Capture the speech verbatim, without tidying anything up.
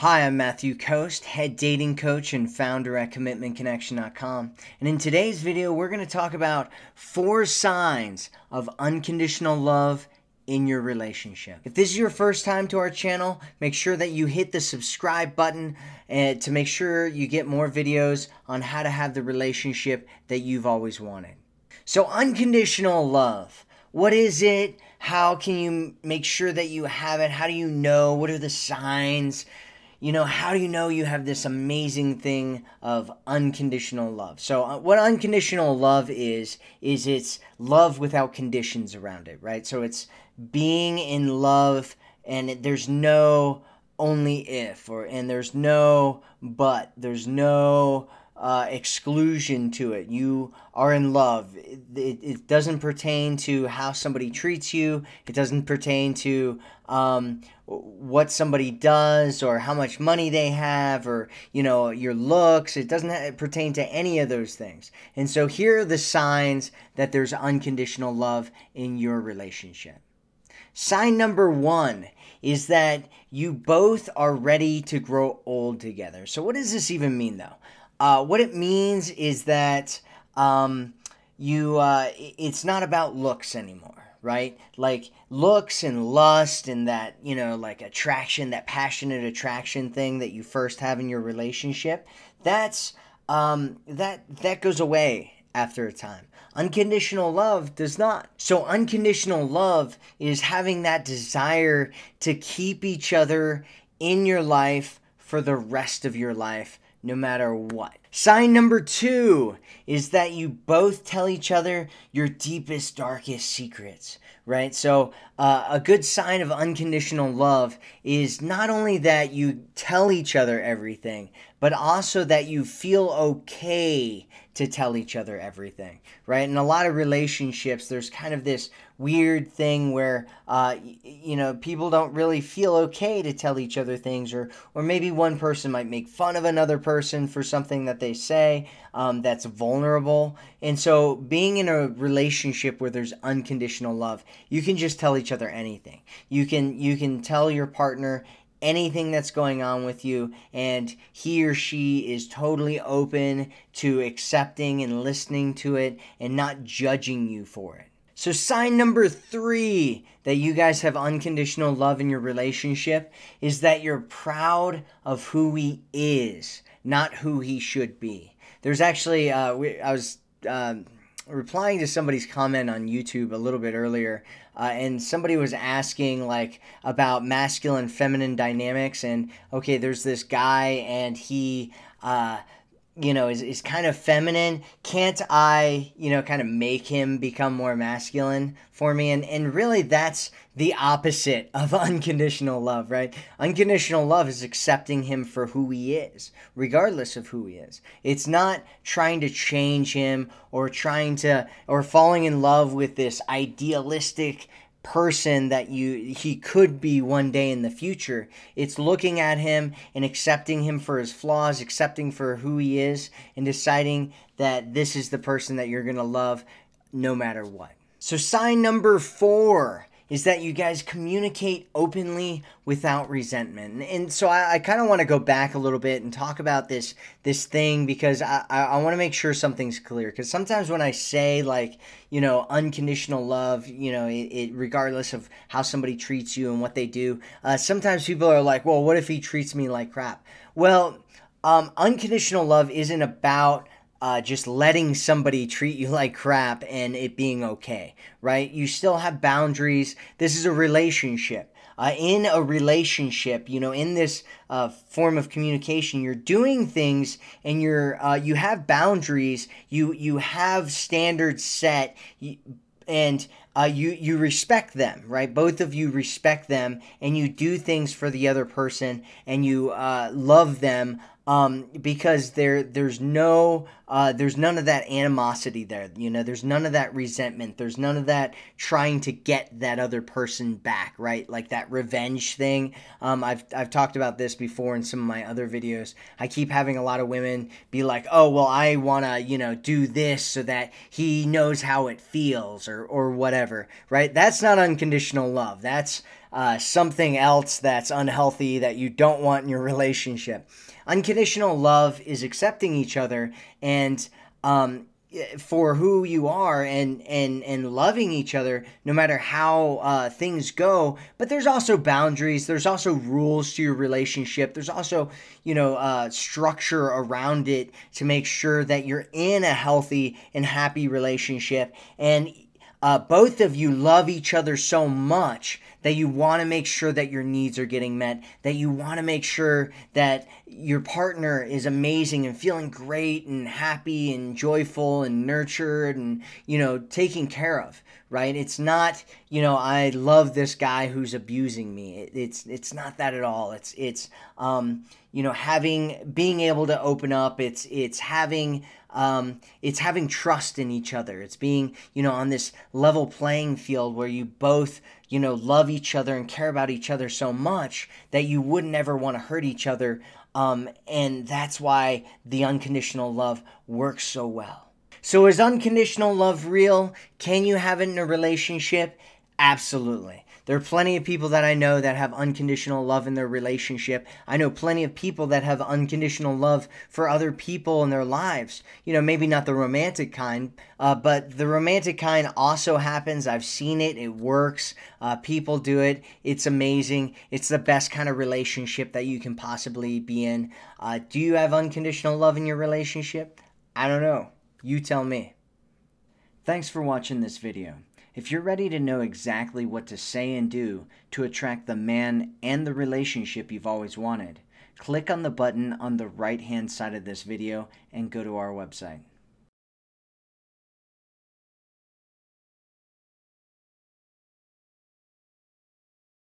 Hi, I'm Matthew Coast, head dating coach and founder at commitment connection dot com. And in today's video, we're going to talk about four signs of unconditional love in your relationship. If this is your first time to our channel, make sure that you hit the subscribe button to make sure you get more videos on how to have the relationship that you've always wanted. So, unconditional love. What is it? How can you make sure that you have it? How do you know? What are the signs? You know, how do you know you have this amazing thing of unconditional love? So what unconditional love is, is it's love without conditions around it, right? So it's being in love and there's no only if, or and there's no but, there's no uh, exclusion to it. You are in love. It, it, it doesn't pertain to how somebody treats you. It doesn't pertain to um, what somebody does or how much money they have or, you know, your looks. It doesn't it pertain to any of those things. And so here are the signs that there's unconditional love in your relationship. Sign number one is that you both are ready to grow old together. So what does this even mean, though? Uh, what it means is that um, you uh, it's not about looks anymore, right? Like looks and lust and that, you know, like attraction, that passionate attraction thing that you first have in your relationship, that's um, that that goes away after a time. Unconditional love does not. So unconditional love is having that desire to keep each other in your life for the rest of your life, no matter what. Sign number two is that you both tell each other your deepest, darkest secrets, right? So uh, a good sign of unconditional love is not only that you tell each other everything, but also that you feel okay to tell each other everything, right? In a lot of relationships, there's kind of this weird thing where, uh, you know, people don't really feel okay to tell each other things, or, or maybe one person might make fun of another person for something that they say um, that's vulnerable. And so being in a relationship where there's unconditional love, you can just tell each other anything. You can, you can tell your partner anything that's going on with you, and he or she is totally open to accepting and listening to it and not judging you for it. So sign number three that you guys have unconditional love in your relationship is that you're proud of who he is, not who he should be. There's actually, uh, we, I was um, replying to somebody's comment on YouTube a little bit earlier, Uh, and somebody was asking like about masculine feminine dynamics, and okay, there's this guy and he uh, you know is, is kind of feminine. Can't I you know kind of make him become more masculine for me? And, and really that's the opposite of unconditional love, right? Unconditional love is accepting him for who he is, regardless of who he is. It's not trying to change him or trying to, or falling in love with this idealistic person that you, he could be one day in the future. It's looking at him and accepting him for his flaws, accepting for who he is, and deciding that this is the person that you're going to love no matter what. So sign number four is that you guys communicate openly without resentment. And so I, I kind of want to go back a little bit and talk about this this thing, because I, I, I want to make sure something's clear. Because sometimes when I say, like, you know, unconditional love, you know, it, it regardless of how somebody treats you and what they do, uh, sometimes people are like, well, what if he treats me like crap? Well, um, unconditional love isn't about Uh, just letting somebody treat you like crap and it being okay, right? You still have boundaries. This is a relationship. Uh, in a relationship, you know, in this uh, form of communication, you're doing things and you're uh, you have boundaries. You you have standards set, and uh, you you respect them, right? Both of you respect them, and you do things for the other person, and you uh, love them. Um, because there, there's no, uh, there's none of that animosity there, you know, there's none of that resentment, there's none of that trying to get that other person back, right? Like that revenge thing. Um, I've, I've talked about this before in some of my other videos. I keep having a lot of women be like, oh, well, I want to, you know, do this so that he knows how it feels, or, or whatever, right? That's not unconditional love. That's uh, something else that's unhealthy that you don't want in your relationship. Unconditional love is accepting each other and um, for who you are and, and, and loving each other no matter how uh, things go. But there's also boundaries. There's also rules to your relationship. There's also, you know, uh, structure around it to make sure that you're in a healthy and happy relationship. And Uh, both of you love each other so much that you want to make sure that your needs are getting met, that you want to make sure that your partner is amazing and feeling great and happy and joyful and nurtured and, you know, taken care of, right? It's not, you know, I love this guy who's abusing me. It, it's, it's not that at all. It's, it's, um, you know, having, being able to open up. It's, it's having, Um, it's having trust in each other. It's being, you know, on this level playing field where you both, you know, love each other and care about each other so much that you would never want to hurt each other. Um, and that's why the unconditional love works so well. So is unconditional love real? Can you have it in a relationship? Absolutely. There are plenty of people that I know that have unconditional love in their relationship. I know plenty of people that have unconditional love for other people in their lives. You know, maybe not the romantic kind, uh, but the romantic kind also happens. I've seen it. It works. Uh, people do it. It's amazing. It's the best kind of relationship that you can possibly be in. Uh, do you have unconditional love in your relationship? I don't know. You tell me. Thanks for watching this video. If you're ready to know exactly what to say and do to attract the man and the relationship you've always wanted, click on the button on the right-hand side of this video and go to our website.